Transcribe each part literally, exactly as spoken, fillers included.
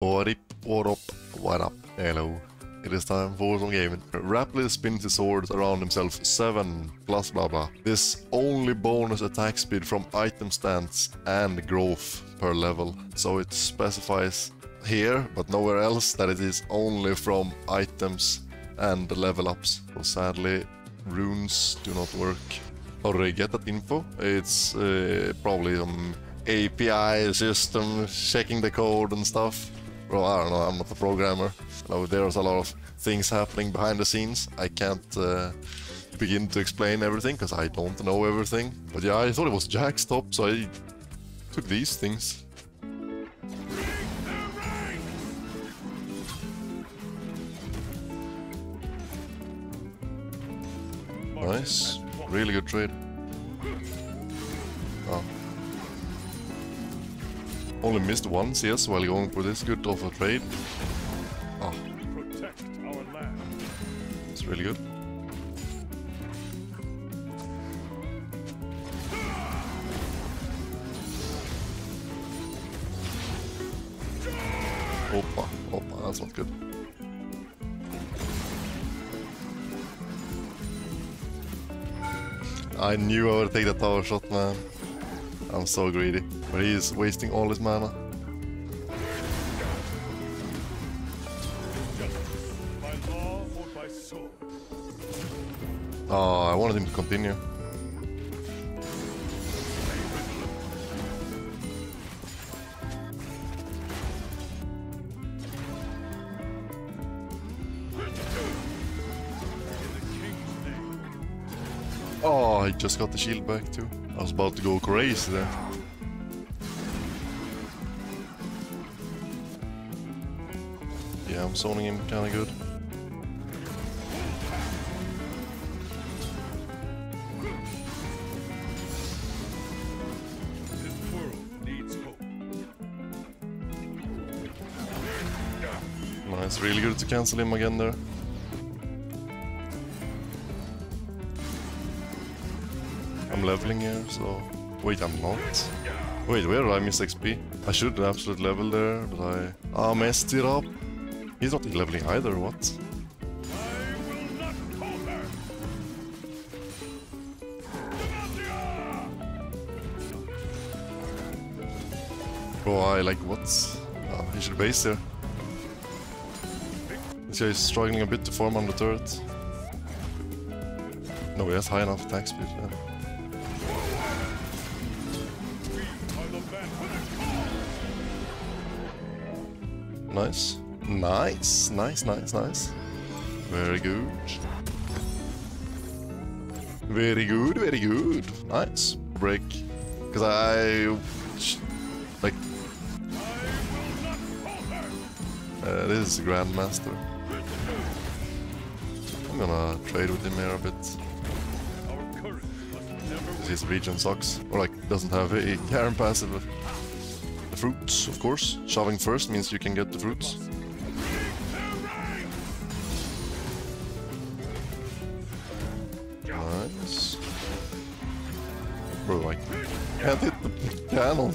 What up, what up, what up, hello. It is time for some gaming. Rapidly spins his sword around himself seven plus blah blah. This only bonus attack speed from item stance and growth per level. So it specifies here, but nowhere else, that it is only from items and the level ups. So sadly, runes do not work. How do I get that info? It's uh, probably some A P I system checking the code and stuff. Bro, I don't know, I'm not a programmer. No, there's a lot of things happening behind the scenes. I can't uh, begin to explain everything, because I don't know everything. But yeah, I thought it was Jack's top, so I took these things. Nice. Really good trade. Oh. Only missed one C S while going for this good of a trade. Oh. Protect our land. It's really good. Opa, opa, that's not good. I knew I would take that tower shot, man. I'm so greedy. But he is wasting all his mana. Oh, I wanted him to continue. Oh, I just got the shield back too. I was about to go crazy there. Yeah, I'm zoning him kinda good. Nice, really good to cancel him again there. I'm leveling here, so... Wait, I'm not. Wait, where did I miss X P? I should absolute level there, but I... I messed it up. He's not leveling either, what? I will not cover. Bro, I like what? Oh, he should base there. This guy is struggling a bit to form on the turret. No, he has high enough attack speed, yeah. Nice. Nice, nice, nice, nice. Very good. Very good, very good. Nice. Break. Because I... Like... Uh, this is Grandmaster. I'm gonna trade with him here a bit. Because his region sucks. Or like, doesn't have a Garen passive. The fruits, of course. Shoving first means you can get the fruits. Nice. Bro, I can't hit the panel.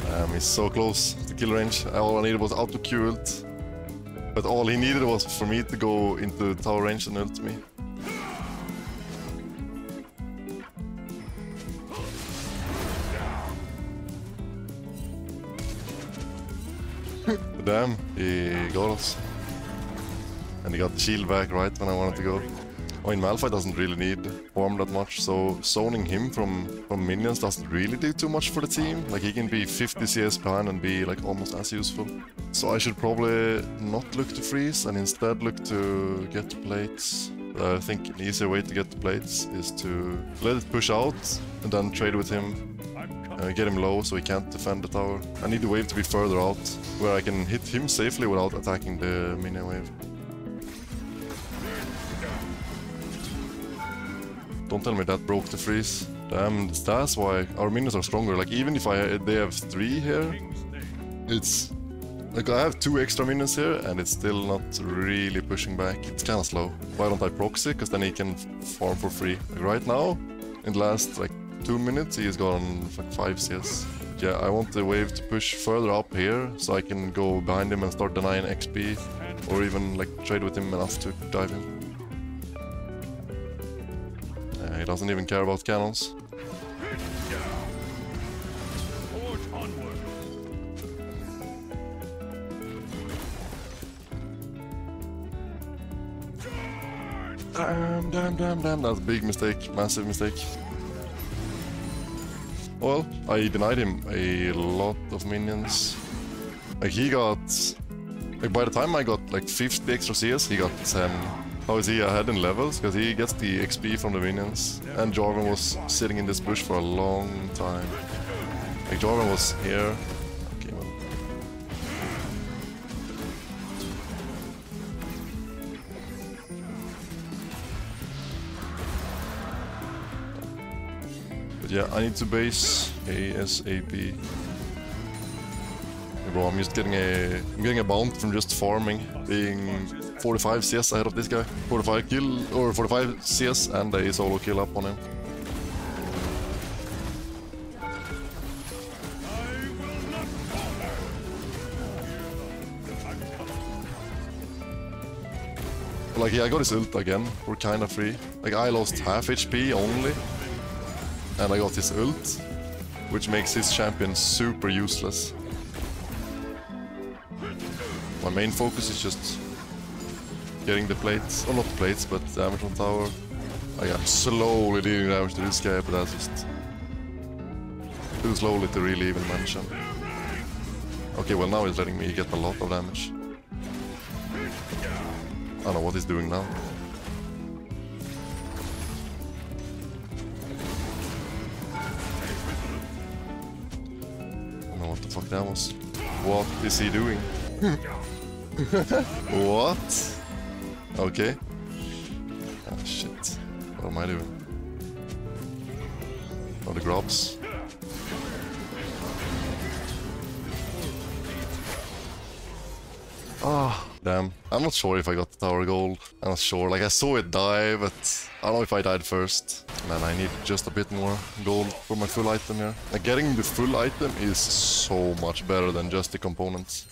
Damn, he's so close to kill range. All I needed was auto Q ult. But all he needed was for me to go into tower range and ult me. Damn, he got us. And he got the shield back right when I wanted to go. I mean, Malphite doesn't really need form that much, so zoning him from, from minions doesn't really do too much for the team. Like, he can be fifty C S behind and be like almost as useful. So I should probably not look to freeze and instead look to get the plates. I think an easier way to get the plates is to let it push out and then trade with him. Uh, get him low so he can't defend the tower. I need the wave to be further out, where I can hit him safely without attacking the minion wave. Don't tell me that broke the freeze. Damn, that's why our minions are stronger. Like, even if I they have three here, it's... Like, I have two extra minions here, and it's still not really pushing back. It's kinda slow. Why don't I proxy? Because then he can farm for free. Like, right now, in the last, like, two minutes, he is gone like five C S. Yeah, I want the wave to push further up here, so I can go behind him and start denying X P, or even like trade with him enough to dive him. Yeah, he doesn't even care about cannons. Damn, damn, damn, damn, that's a big mistake, massive mistake. Well, I denied him a lot of minions. Like, he got... Like, by the time I got, like, fifty extra C S, he got ten. How is he ahead in levels? Because he gets the X P from the minions. And Jarvan was sitting in this bush for a long time. Like, Jarvan was here. Okay, well. Yeah, I need to base ASAP. Bro, I'm just getting a I'm getting a bounty from just farming, being forty-five C S ahead of this guy. forty-five kill or forty-five C S and a solo kill up on him. Like, yeah, I got his ult again. We're kinda free. Like, I lost half H P only. And I got his ult, which makes his champion super useless. My main focus is just getting the plates, or not plates, but damage on tower. I am slowly dealing damage to this guy, but that's just too slowly to really even mention. Okay, well now he's letting me get a lot of damage. I don't know what he's doing now. Fuck, that was... What is he doing? What? Okay. Oh shit. What am I doing? Oh, the grabs. Ah, oh, damn. I'm not sure if I got the tower gold. I'm not sure. Like, I saw it die, but I don't know if I died first. Man, I need just a bit more gold for my full item here. Like, getting the full item is so much better than just the components.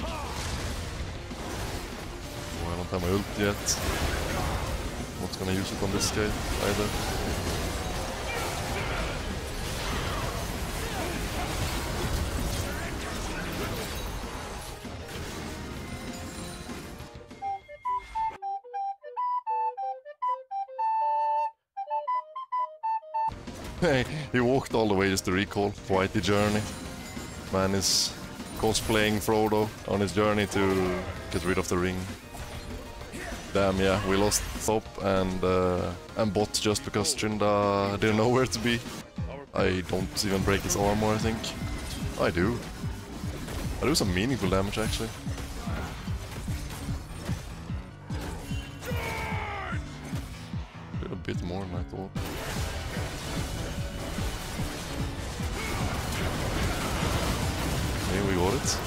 Oh, I don't have my ult yet. I'm not gonna use it on this guy either. Hey, he walked all the way just to recall. Quite the journey. Man is cosplaying Frodo on his journey to get rid of the ring. Damn, yeah, we lost top and uh, and bot just because Trinda didn't know where to be. I don't even break his armor, I think. I do. I do some meaningful damage, actually. Did a bit more than I thought. Okay, we got it.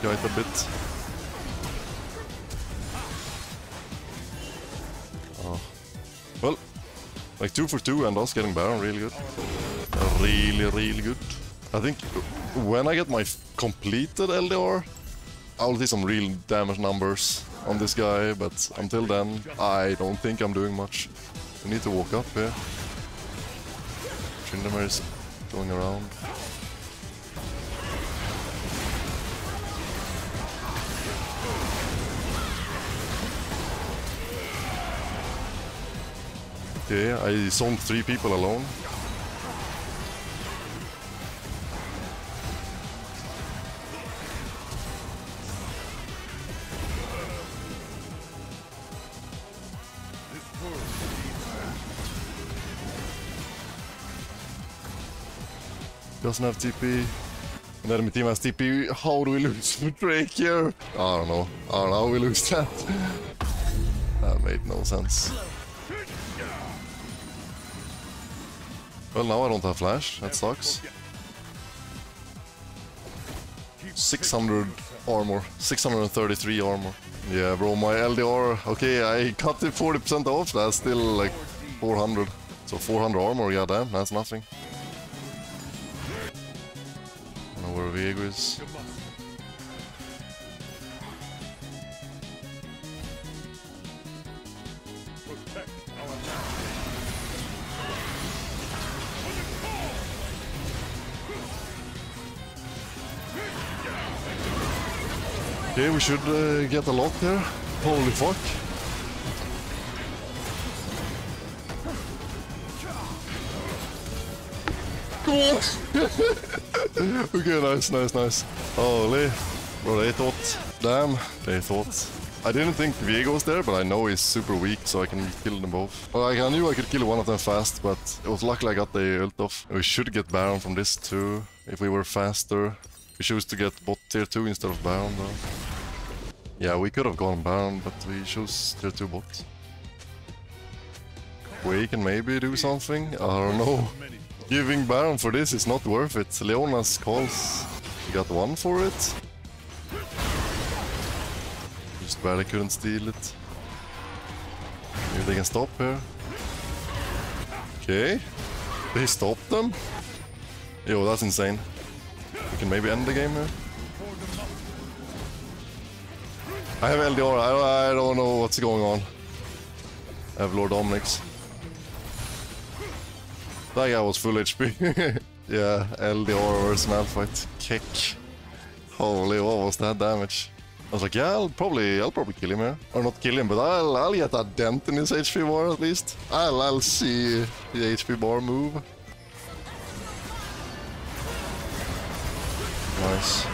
Quite a bit. Oh. Well, like two for two and us getting Baron really good. Really, really good. I think when I get my completed L D R, I'll see some real damage numbers on this guy, but until then, I don't think I'm doing much. We need to walk up here. Tryndamere is going around. Okay, I saw three people alone. Doesn't have T P. And then my team has T P. How do we lose for Drake here? I don't know. I don't know how we lose that. That made no sense. Well, now I don't have flash. That sucks. six hundred armor. six hundred thirty-three armor. Yeah, bro, my L D R... Okay, I cut it forty percent off. That's still like four hundred. So four hundred armor, yeah, damn. That's nothing. I don't know where Viego is. Okay, we should uh, get a lot here. Holy fuck. Okay, nice, nice, nice. Holy. Bro, they thought. Damn, they thought. I didn't think Viego's there, but I know he's super weak, so I can kill them both. Well, I knew I could kill one of them fast, but it was luckily I got the ult off. We should get Baron from this too, if we were faster. We chose to get bot tier two instead of Baron though. Yeah, we could have gone Baron, but we chose tier two bot. We can maybe do something? I don't know. Giving Baron for this is not worth it. Leona's calls. We got one for it. Just barely couldn't steal it. Maybe they can stop here. Okay. They stopped them? Yo, that's insane. We can maybe end the game here. I have L D R, I, I don't know what's going on. I have Lord Omnix. That guy was full H P. Yeah, L D R versus Malphite. Kick. Holy, what was that damage? I was like, yeah, I'll probably, I'll probably kill him here. Or not kill him, but I'll, I'll get that dent in his H P bar at least. I'll, I'll see the H P bar move. Nice.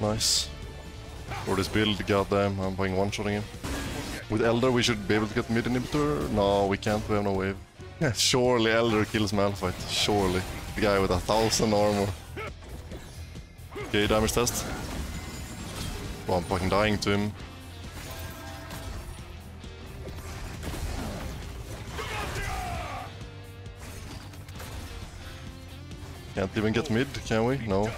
Nice. For this build, goddamn, I'm playing one-shotting him. With Elder we should be able to get mid inhibitor. No, we can't, we have no wave. Yeah, surely Elder kills Malphite, surely. The guy with a thousand armor. Okay, damage test. Oh, I'm fucking dying to him. Can't even get mid, can we? No.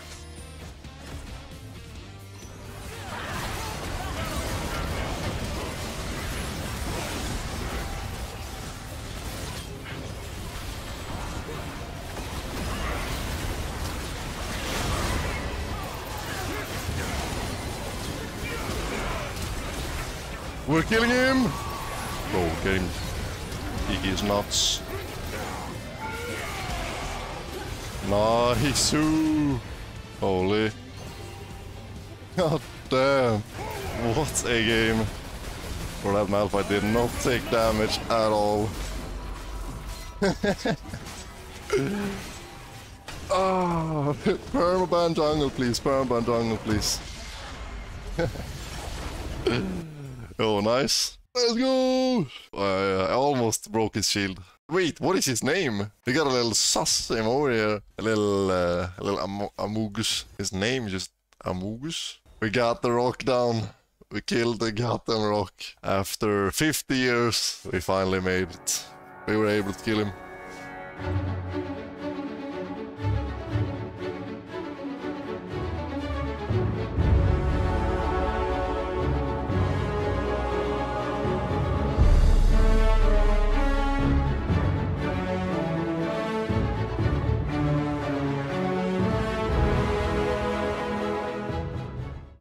We're killing him! Bro, get him. He is nuts. Nice! Holy. God damn. What a game. For that Malphite did not take damage at all. Oh, permaban jungle please, permaban jungle please. Oh, nice. Let's go! Uh, I almost broke his shield. Wait, what is his name? We got a little sus him over here. A little, uh, a little am Amogus. His name just Amogus. We got the rock down. We killed the goddamn rock. After fifty years, we finally made it. We were able to kill him.